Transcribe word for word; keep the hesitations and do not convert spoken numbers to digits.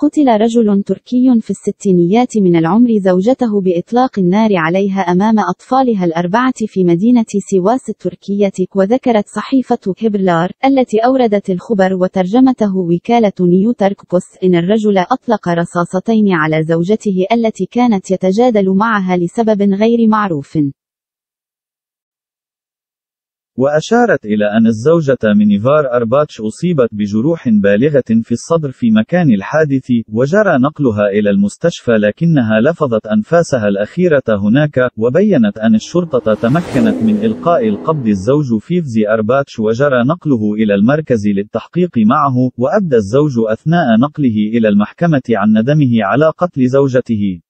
قتل رجل تركي في الستينيات من العمر زوجته بإطلاق النار عليها أمام أطفالها الأربعة في مدينة سيواس التركية، وذكرت صحيفة هبرلار التي أوردت الخبر وترجمته وكالة نيوترك بوست إن الرجل أطلق رصاصتين على زوجته التي كانت يتجادل معها لسبب غير معروف. وأشارت إلى أن الزوجة منيفار أرباتش أصيبت بجروح بالغة في الصدر في مكان الحادث، وجرى نقلها إلى المستشفى، لكنها لفظت أنفاسها الأخيرة هناك. وبينت أن الشرطة تمكنت من إلقاء القبض الزوج فيفزي أرباتش، وجرى نقله إلى المركز للتحقيق معه. وأبدى الزوج أثناء نقله إلى المحكمة عن ندمه على قتل زوجته.